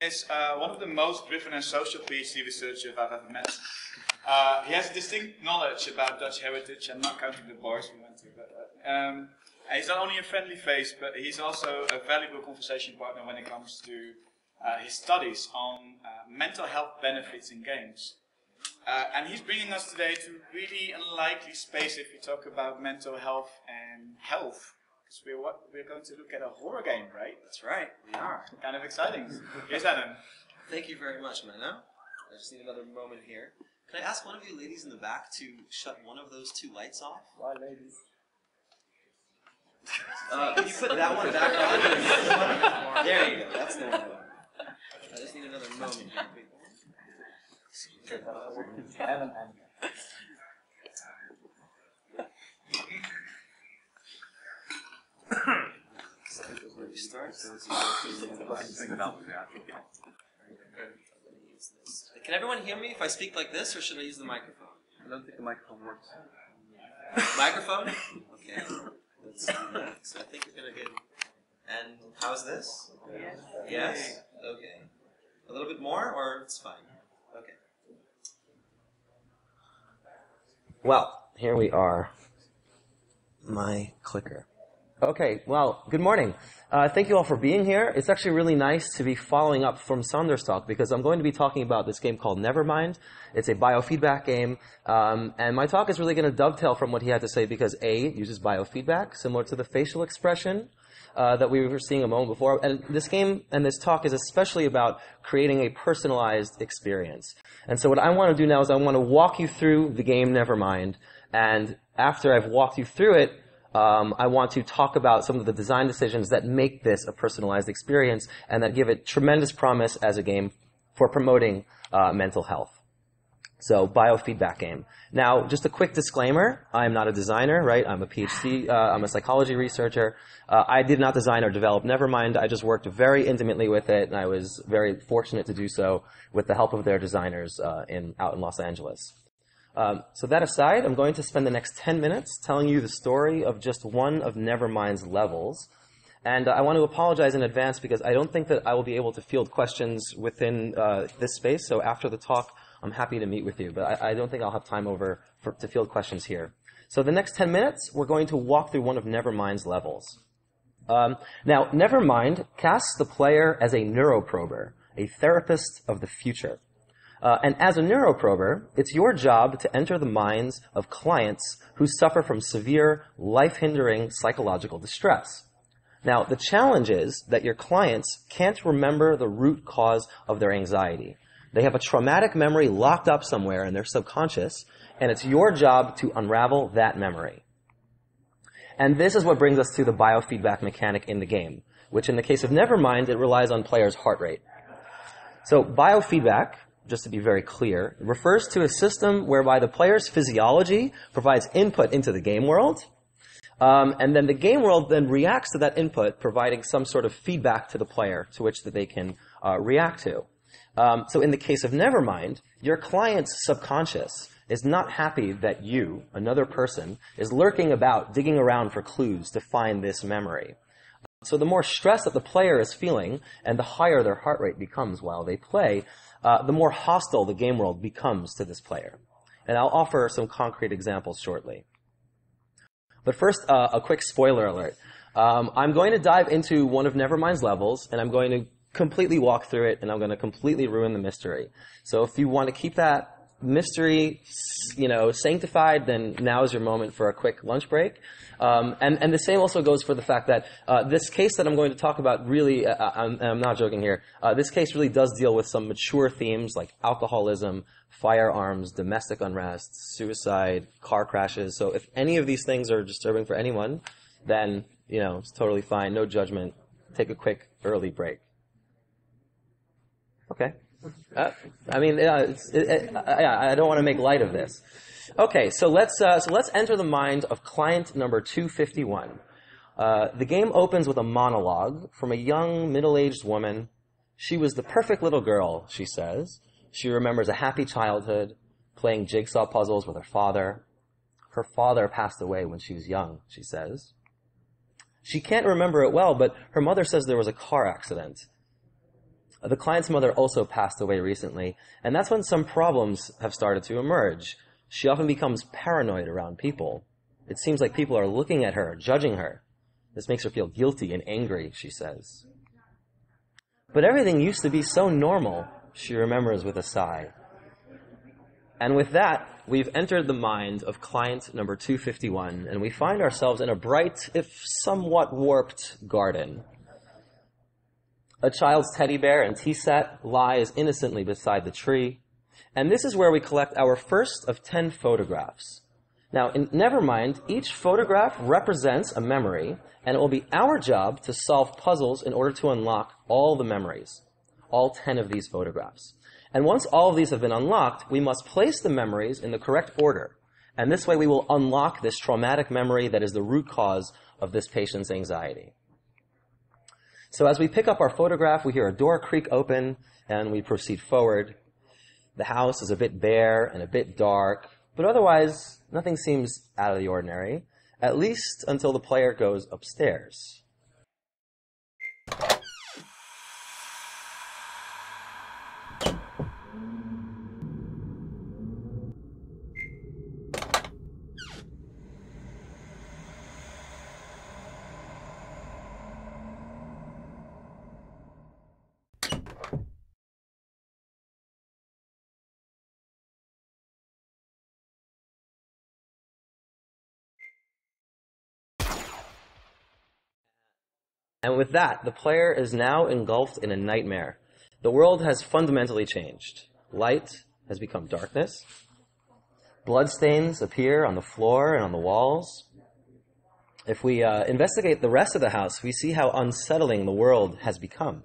is one of the most driven and social PhD researchers I've ever met. He has a distinct knowledge about Dutch heritage. I'm not counting the bars we went to, but he's not only a friendly face, but he's also a valuable conversation partner when it comes to his studies on mental health benefits in games. And he's bringing us today to a really unlikely space if we talk about mental health and health. Because we're going to look at a horror game, right? That's right, we are. Kind of exciting. Here's Adam. Thank you very much, Menno. I just need another moment here. Can I ask one of you ladies in the back to shut one of those two lights off? Why, ladies? Can you put that one back on? There you go, that's the one. I just need another moment here. Can everyone hear me if I speak like this, or should I use the microphone? I don't think the microphone works. Microphone? Okay. Let's do that. So I think we're gonna get. And how's this? Yes. Yes. Okay. A little bit more, or it's fine. Okay. Well, here we are. My clicker. Okay, well, good morning. Thank you all for being here. It's actually really nice to be following up from Saunder's talk because I'm going to be talking about this game called Nevermind. It's a biofeedback game, and my talk is really going to dovetail from what he had to say because A, it uses biofeedback, similar to the facial expression that we were seeing a moment before. And this game and this talk is especially about creating a personalized experience. And so what I want to do now is I want to walk you through the game Nevermind, and after I've walked you through it, I want to talk about some of the design decisions that make this a personalized experience and that give it tremendous promise as a game for promoting mental health. So, biofeedback game. Now, just a quick disclaimer. I'm not a designer, right? I'm a PhD. I'm a psychology researcher. I did not design or develop Nevermind. I just worked very intimately with it, and I was very fortunate to do so with the help of their designers out in Los Angeles. So that aside, I'm going to spend the next 10 minutes telling you the story of just one of Nevermind's levels. And I want to apologize in advance because I don't think that I will be able to field questions within this space. So after the talk, I'm happy to meet with you. But I don't think I'll have time to field questions here. So the next 10 minutes, we're going to walk through one of Nevermind's levels. Now, Nevermind casts the player as a neuroprober, a therapist of the future. And as a neuroprober, it's your job to enter the minds of clients who suffer from severe, life-hindering psychological distress. Now, the challenge is that your clients can't remember the root cause of their anxiety. They have a traumatic memory locked up somewhere in their subconscious, and it's your job to unravel that memory. And this is what brings us to the biofeedback mechanic in the game, which in the case of Nevermind, it relies on players' heart rate. So, biofeedback, just to be very clear, it refers to a system whereby the player's physiology provides input into the game world, and then the game world then reacts to that input, providing some sort of feedback to the player to which that they can react to. So in the case of Nevermind, your client's subconscious is not happy that you, another person, is lurking about, digging around for clues to find this memory. So the more stress that the player is feeling, and the higher their heart rate becomes while they play, the more hostile the game world becomes to this player. And I'll offer some concrete examples shortly. But first, a quick spoiler alert. I'm going to dive into one of Nevermind's levels, and I'm going to completely walk through it, and I'm going to completely ruin the mystery. So if you want to keep that mystery, you know, sanctified, then now is your moment for a quick lunch break. And the same also goes for the fact that this case that I'm going to talk about really, I'm not joking here, this case really does deal with some mature themes like alcoholism, firearms, domestic unrest, suicide, car crashes. So if any of these things are disturbing for anyone, then, you know, it's totally fine, no judgment. Take a quick early break. Okay. I don't want to make light of this. Okay, so let's enter the mind of client number 251. The game opens with a monologue from a young, middle-aged woman. She was the perfect little girl, she says. She remembers a happy childhood, playing jigsaw puzzles with her father. Her father passed away when she was young, she says. She can't remember it well, but her mother says there was a car accident. The client's mother also passed away recently, and that's when some problems have started to emerge. She often becomes paranoid around people. It seems like people are looking at her, judging her. This makes her feel guilty and angry, she says. But everything used to be so normal, she remembers with a sigh. And with that, we've entered the mind of client number 251, and we find ourselves in a bright, if somewhat warped, garden. A child's teddy bear and tea set lies innocently beside the tree, and this is where we collect our first of 10 photographs. Now, in Nevermind, each photograph represents a memory, and it will be our job to solve puzzles in order to unlock all the memories, all 10 of these photographs. And once all of these have been unlocked, we must place the memories in the correct order. And this way we will unlock this traumatic memory that is the root cause of this patient's anxiety. So as we pick up our photograph, we hear a door creak open, and we proceed forward. The house is a bit bare and a bit dark, but otherwise, nothing seems out of the ordinary, at least until the player goes upstairs. And with that, the player is now engulfed in a nightmare. The world has fundamentally changed. Light has become darkness. Bloodstains appear on the floor and on the walls. If we investigate the rest of the house, we see how unsettling the world has become.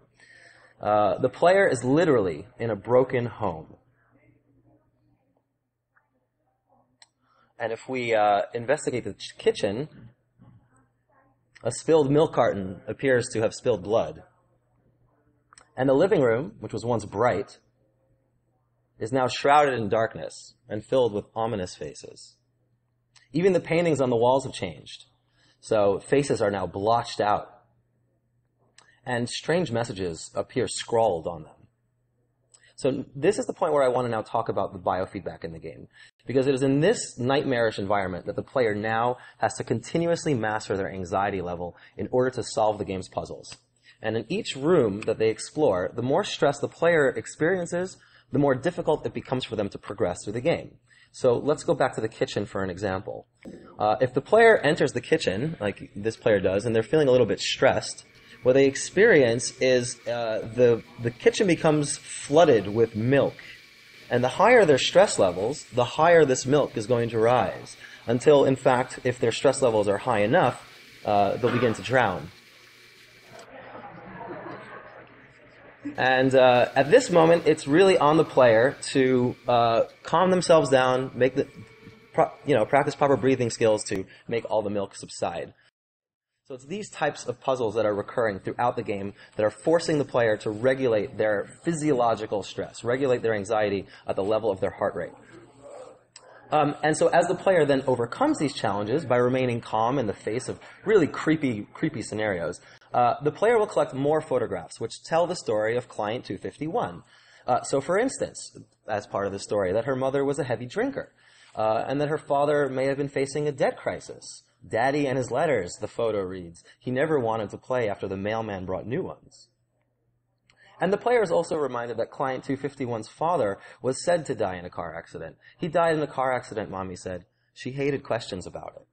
The player is literally in a broken home. And if we investigate the kitchen, a spilled milk carton appears to have spilled blood. And the living room, which was once bright, is now shrouded in darkness and filled with ominous faces. Even the paintings on the walls have changed, so faces are now blotched out. And strange messages appear scrawled on them. So this is the point where I want to now talk about the biofeedback in the game, because it is in this nightmarish environment that the player now has to continuously master their anxiety level in order to solve the game's puzzles. And in each room that they explore, the more stress the player experiences, the more difficult it becomes for them to progress through the game. So let's go back to the kitchen for an example. If the player enters the kitchen, like this player does, and they're feeling a little bit stressed, what they experience is the kitchen becomes flooded with milk. And the higher their stress levels, the higher this milk is going to rise, until, in fact, if their stress levels are high enough, they'll begin to drown. And at this moment, it's really on the player to calm themselves down, make the practice proper breathing skills to make all the milk subside. So it's these types of puzzles that are recurring throughout the game that are forcing the player to regulate their physiological stress, regulate their anxiety at the level of their heart rate. And so as the player then overcomes these challenges by remaining calm in the face of really creepy scenarios, the player will collect more photographs which tell the story of client 251. So for instance, as part of the story, that her mother was a heavy drinker, and that her father may have been facing a debt crisis. Daddy and his letters, the photo reads. He never wanted to play after the mailman brought new ones. And the player is also reminded that client 251's father was said to die in a car accident. He died in a car accident, Mommy said. She hated questions about it.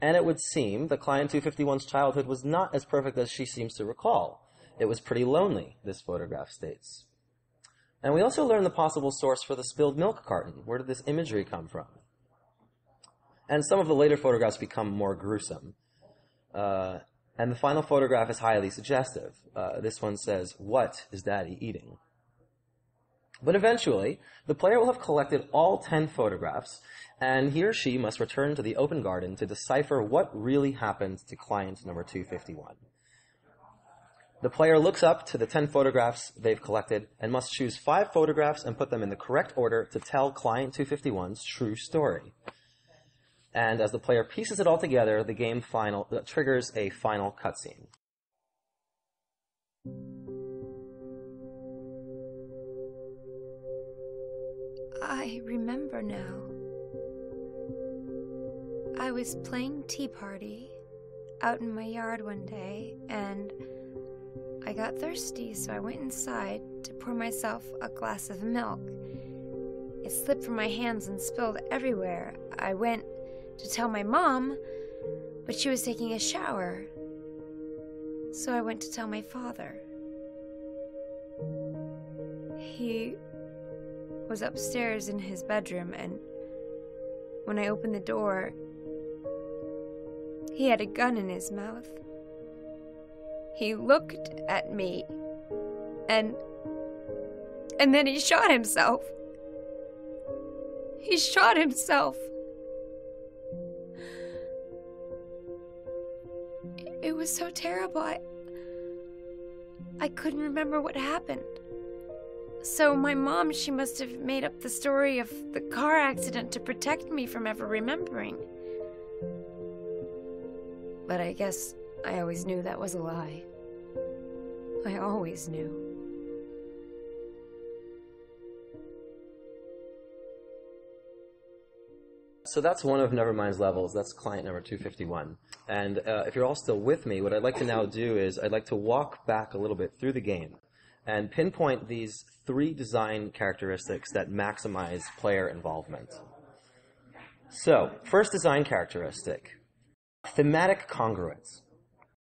And it would seem that client 251's childhood was not as perfect as she seems to recall. It was pretty lonely, this photograph states. And we also learn the possible source for the spilled milk carton. Where did this imagery come from? And some of the later photographs become more gruesome. And the final photograph is highly suggestive. This one says, "What is Daddy eating?" But eventually, the player will have collected all 10 photographs, and he or she must return to the open garden to decipher what really happened to client number 251. The player looks up to the 10 photographs they've collected and must choose 5 photographs and put them in the correct order to tell client 251's true story. And as the player pieces it all together, the game triggers a final cutscene. I remember now. I was playing tea party out in my yard one day, and I got thirsty, so I went inside to pour myself a glass of milk. It slipped from my hands and spilled everywhere. I went to tell my mom, but she was taking a shower. So I went to tell my father. He was upstairs in his bedroom, and when I opened the door, he had a gun in his mouth. He looked at me, and then he shot himself. He shot himself. It was so terrible, I couldn't remember what happened. So my mom, she must have made up the story of the car accident to protect me from ever remembering. But I guess I always knew that was a lie. I always knew. So that's one of Nevermind's levels. That's client number 251. And if you're all still with me, what I'd like to now do is I'd like to walk back a little bit through the game and pinpoint these three design characteristics that maximize player involvement. So, first design characteristic, thematic congruence.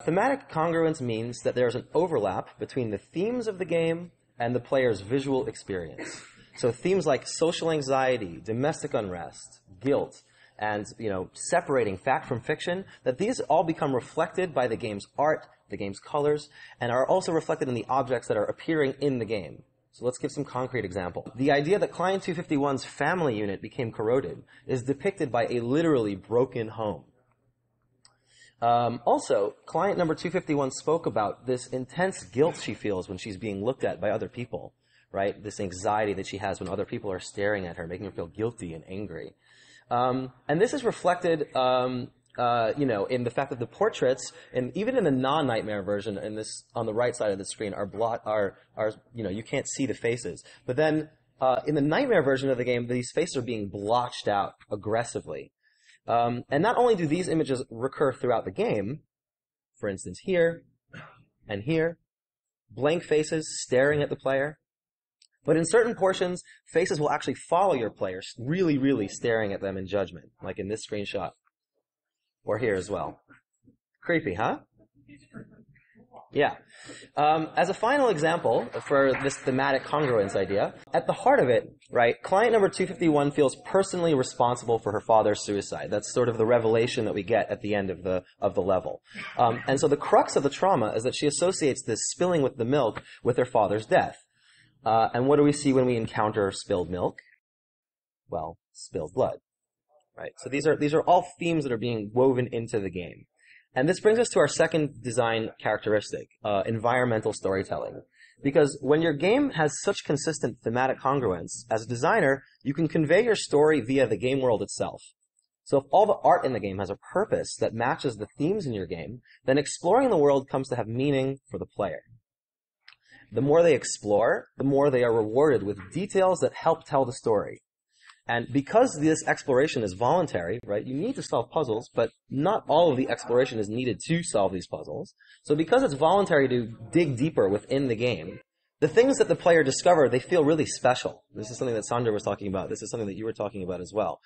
Thematic congruence means that there's an overlap between the themes of the game and the player's visual experience. So themes like social anxiety, domestic unrest, guilt, and, separating fact from fiction, that these all become reflected by the game's art, the game's colors, and are also reflected in the objects that are appearing in the game. So let's give some concrete example. The idea that Client 251's family unit became corroded is depicted by a literally broken home. Also, Client number 251 spoke about this intense guilt she feels when she's being looked at by other people, right? This anxiety that she has when other people are staring at her, making her feel guilty and angry. And this is reflected in the fact that the portraits, and even in the non-nightmare version, in this on the right side of the screen, are you can't see the faces. But then in the nightmare version of the game, these faces are being blotched out aggressively. And not only do these images recur throughout the game, for instance here and here, blank faces staring at the player, but in certain portions, faces will actually follow your player, really, really staring at them in judgment, like in this screenshot. Or here as well. Creepy, huh? Yeah. As a final example for this thematic congruence idea, at the heart of it, right, client number 251 feels personally responsible for her father's suicide. That's sort of the revelation that we get at the end of the level. And so the crux of the trauma is that she associates this spilling with the milk with her father's death. And what do we see when we encounter spilled milk? Well, spilled blood. Right. So these are all themes that are being woven into the game. And this brings us to our second design characteristic, environmental storytelling. Because when your game has such consistent thematic congruence, as a designer, you can convey your story via the game world itself. So if all the art in the game has a purpose that matches the themes in your game, then exploring the world comes to have meaning for the player. The more they explore, the more they are rewarded with details that help tell the story. And because this exploration is voluntary, right, you need to solve puzzles, but not all of the exploration is needed to solve these puzzles. So because it's voluntary to dig deeper within the game, the things that the player discover, they feel really special. This is something that Sandra was talking about. This is something that you were talking about as well.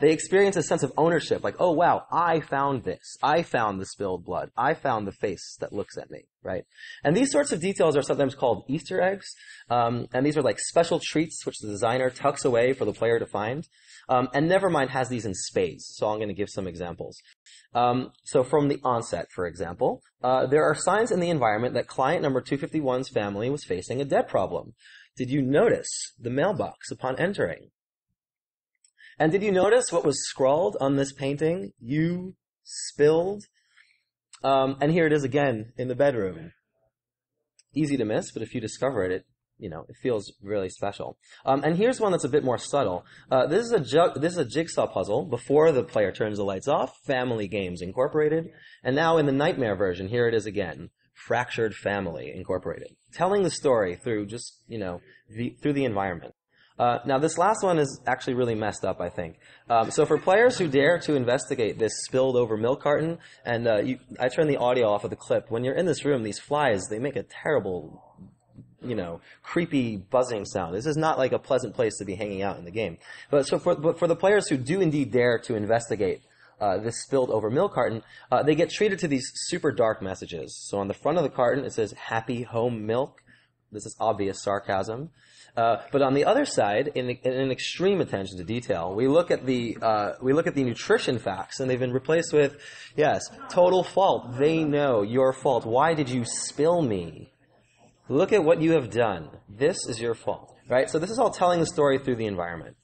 They experience a sense of ownership, like, oh, wow, I found this. I found the spilled blood. I found the face that looks at me, right? And these sorts of details are sometimes called Easter eggs. And these are like special treats which the designer tucks away for the player to find. And Nevermind has these in spades, so I'm going to give some examples. So from the onset, for example, there are signs in the environment that client number 251's family was facing a debt problem. Did you notice the mailbox upon entering? And did you notice what was scrawled on this painting? You spilled. And here it is again in the bedroom. Easy to miss, but if you discover it, it feels really special. And here's one that's a bit more subtle. This is a jigsaw puzzle before the player turns the lights off, Family Games Incorporated. And now in the Nightmare version, here it is again, Fractured Family Incorporated. Telling the story through just, through the environment. Now, this last one is actually really messed up, I think. So for players who dare to investigate this spilled over milk carton, and I turn the audio off of the clip. When you're in this room, these flies, they make a terrible, creepy buzzing sound. This is not like a pleasant place to be hanging out in the game. But for the players who do indeed dare to investigate this spilled over milk carton, they get treated to these super dark messages. So on the front of the carton, it says, "Happy home milk." This is obvious sarcasm. But on the other side, in an extreme attention to detail, we look at the nutrition facts, and they've been replaced with, yes, total fault. They know your fault. Why did you spill me? Look at what you have done. This is your fault, right? So this is all telling the story through the environment.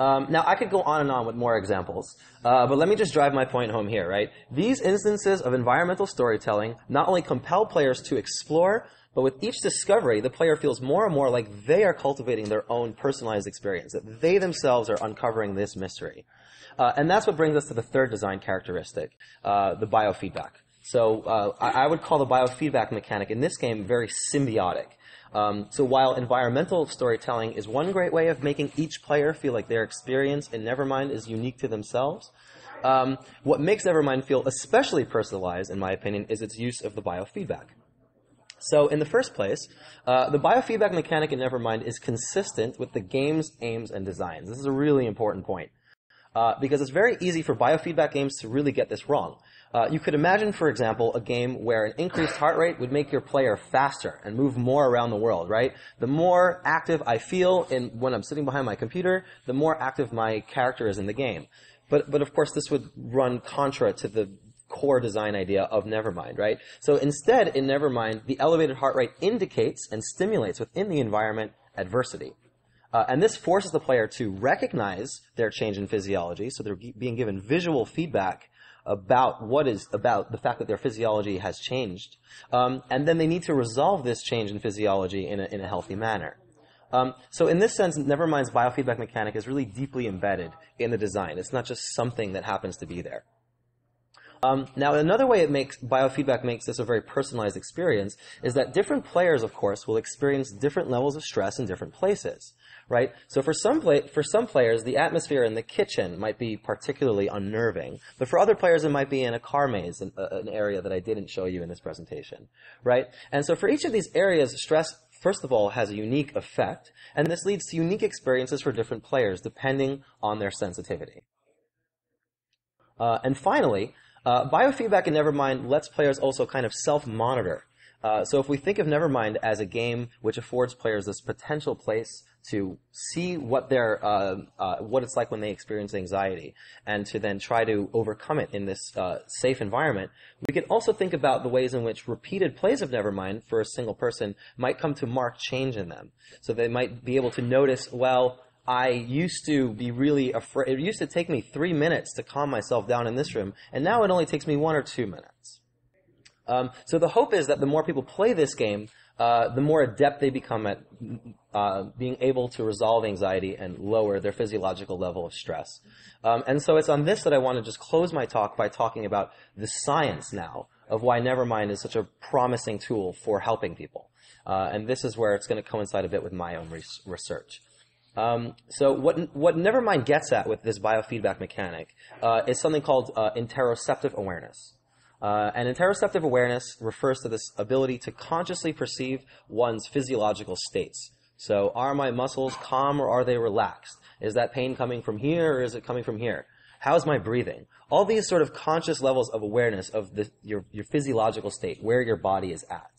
Now, I could go on and on with more examples, but let me just drive my point home here, right? These instances of environmental storytelling not only compel players to explore, but with each discovery, the player feels more and more like they are cultivating their own personalized experience, that they themselves are uncovering this mystery. And that's what brings us to the third design characteristic, the biofeedback. So I would call the biofeedback mechanic in this game very symbiotic. So while environmental storytelling is one great way of making each player feel like their experience in Nevermind is unique to themselves, what makes Nevermind feel especially personalized, in my opinion, is its use of the biofeedback. So in the first place, the biofeedback mechanic in Nevermind is consistent with the game's aims and designs. This is a really important point, because it's very easy for biofeedback games to really get this wrong. You could imagine, for example, a game where an increased heart rate would make your player faster and move more around the world, right? The more active I feel when I'm sitting behind my computer, the more active my character is in the game. But of course, this would run contra to the core design idea of Nevermind, right? So instead, in Nevermind, the elevated heart rate indicates and stimulates within the environment adversity. And this forces the player to recognize their change in physiology, so they're being given visual feedback about the fact that their physiology has changed. And then they need to resolve this change in physiology in a healthy manner. So in this sense, Nevermind's biofeedback mechanic is really deeply embedded in the design. It's not just something that happens to be there. Now, another way biofeedback makes this a very personalized experience is that different players, of course, will experience different levels of stress in different places, right? So for some players, the atmosphere in the kitchen might be particularly unnerving, but for other players, it might be in a car maze, an area that I didn't show you in this presentation, right? And so for each of these areas, stress, first of all, has a unique effect, and this leads to unique experiences for different players depending on their sensitivity. And finally, biofeedback in Nevermind lets players also kind of self-monitor. So if we think of Nevermind as a game which affords players this potential place to see what it's like when they experience anxiety and to then try to overcome it in this safe environment, we can also think about the ways in which repeated plays of Nevermind for a single person might come to mark change in them. So they might be able to notice, well, I used to be really afraid. It used to take me 3 minutes to calm myself down in this room, and now it only takes me 1 or 2 minutes. So the hope is that the more people play this game, the more adept they become at being able to resolve anxiety and lower their physiological level of stress. And so it's on this that I want to just close my talk by talking about the science now of why Nevermind is such a promising tool for helping people. And this is where it's going to coincide a bit with my own research. So what Nevermind gets at with this biofeedback mechanic is something called interoceptive awareness. And interoceptive awareness refers to this ability to consciously perceive one's physiological states. So are my muscles calm or are they relaxed? Is that pain coming from here or is it coming from here? How's my breathing? All these sort of conscious levels of awareness of your physiological state, where your body is at.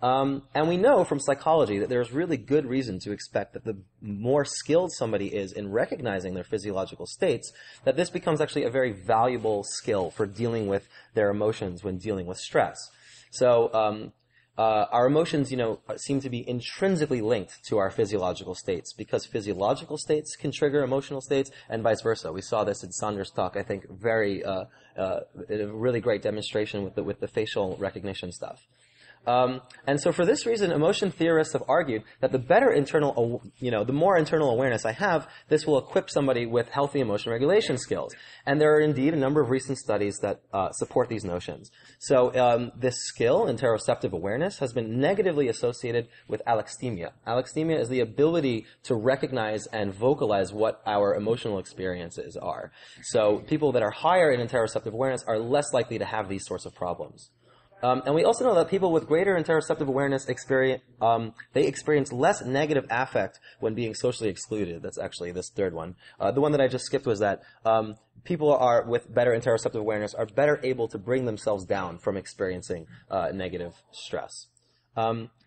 And we know from psychology that there's really good reason to expect that the more skilled somebody is in recognizing their physiological states, that this becomes actually a very valuable skill for dealing with their emotions when dealing with stress. So our emotions, seem to be intrinsically linked to our physiological states because physiological states can trigger emotional states and vice versa. We saw this in Sandra's talk, I think, a really great demonstration with the facial recognition stuff. And so for this reason, emotion theorists have argued that the better internal, the more internal awareness I have, this will equip somebody with healthy emotion regulation skills. And there are indeed a number of recent studies that support these notions. So this skill, interoceptive awareness, has been negatively associated with alexithymia. Alexithymia is the ability to recognize and vocalize what our emotional experiences are. So people that are higher in interoceptive awareness are less likely to have these sorts of problems. And we also know that people with greater interoceptive awareness experience, they experience less negative affect when being socially excluded. That's actually this third one. The one that I just skipped was that people are with better interoceptive awareness are better able to bring themselves down from experiencing negative stress.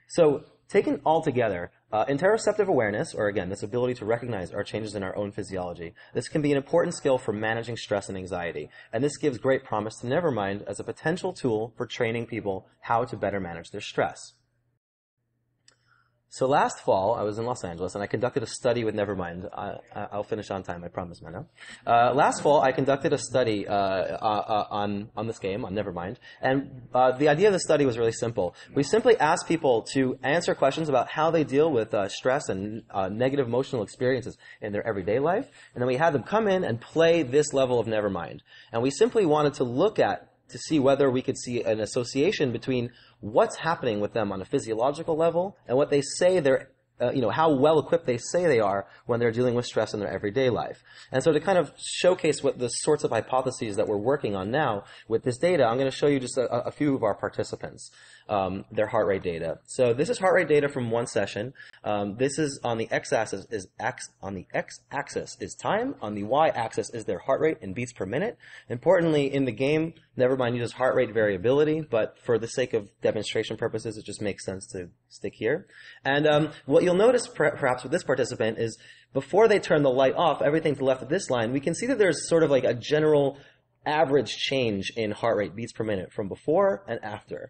So taken all together, interoceptive awareness, or again, this ability to recognize our changes in our own physiology, this can be an important skill for managing stress and anxiety. And this gives great promise to Nevermind as a potential tool for training people how to better manage their stress. So last fall, I was in Los Angeles, and I conducted a study with Nevermind. I'll finish on time, I promise, Mano. Last fall, I conducted a study on this game, on Nevermind, and the idea of the study was really simple. We simply asked people to answer questions about how they deal with stress and negative emotional experiences in their everyday life, and then we had them come in and play this level of Nevermind. And we simply wanted to look at to see whether we could see an association between what's happening with them on a physiological level and what they say they're, how well equipped they say they are when they're dealing with stress in their everyday life. And so to kind of showcase what the sorts of hypotheses that we're working on now with this data, I'm going to show you just a few of our participants, their heart rate data. So this is heart rate data from one session. This is on the x-axis is time, on the y-axis is their heart rate in beats per minute. Importantly, in the game, Nevermind uses heart rate variability, but for the sake of demonstration purposes, it just makes sense to stick here. And what you'll notice perhaps with this participant is before they turn the light off, everything to the left of this line, we can see that there's sort of like a general average change in heart rate beats per minute from before and after.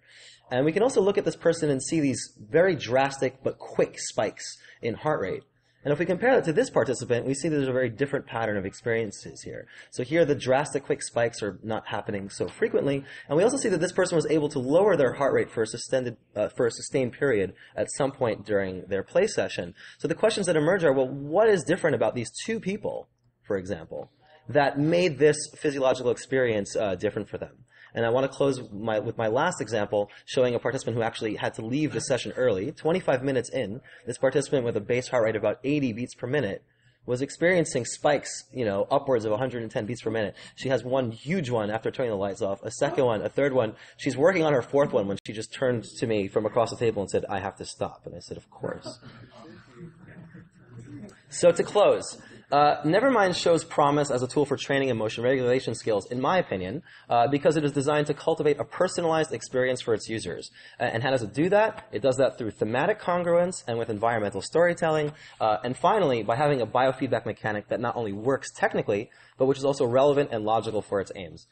And we can also look at this person and see these very drastic but quick spikes in heart rate. And if we compare that to this participant, we see there's a very different pattern of experiences here. So here the drastic quick spikes are not happening so frequently. And we also see that this person was able to lower their heart rate for a sustained period at some point during their play session. So the questions that emerge are, well, what is different about these two people, for example, that made this physiological experience different for them? And I want to close with my last example, showing a participant who actually had to leave the session early. 25 minutes in, this participant with a base heart rate of about 80 beats per minute was experiencing spikes, upwards of 110 beats per minute. She has one huge one after turning the lights off, a second one, a third one. She's working on her fourth one when she just turned to me from across the table and said, "I have to stop." And I said, "Of course." So to close, Nevermind shows promise as a tool for training emotion regulation skills, in my opinion, because it is designed to cultivate a personalized experience for its users. And how does it do that? It does that through thematic congruence and with environmental storytelling. And finally, by having a biofeedback mechanic that not only works technically, but which is also relevant and logical for its aims.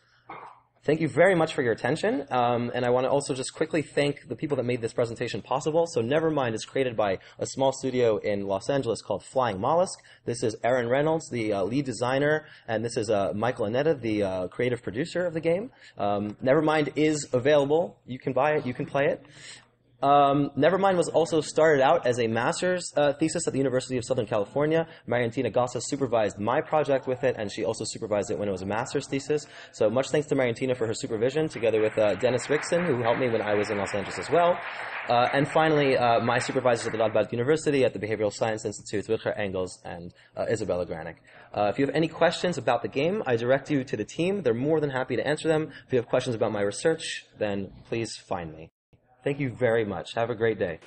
Thank you very much for your attention, and I want to also just quickly thank the people that made this presentation possible. So Nevermind is created by a small studio in Los Angeles called Flying Mollusk. This is Aaron Reynolds, the lead designer, and this is Michael Annetta, the creative producer of the game. Nevermind is available. You can buy it. You can play it. Nevermind was also started out as a master's thesis at the University of Southern California. Mariantina Gossa supervised my project with it, and she also supervised it when it was a master's thesis. So much thanks to Mariantina for her supervision, together with Dennis Wixon, who helped me when I was in Los Angeles as well. And finally, my supervisors at the Radboud University, at the Behavioral Science Institute, Wilco Engels and Isabella Granic. If you have any questions about the game, I direct you to the team. They're more than happy to answer them. If you have questions about my research, then please find me. Thank you very much. Have a great day.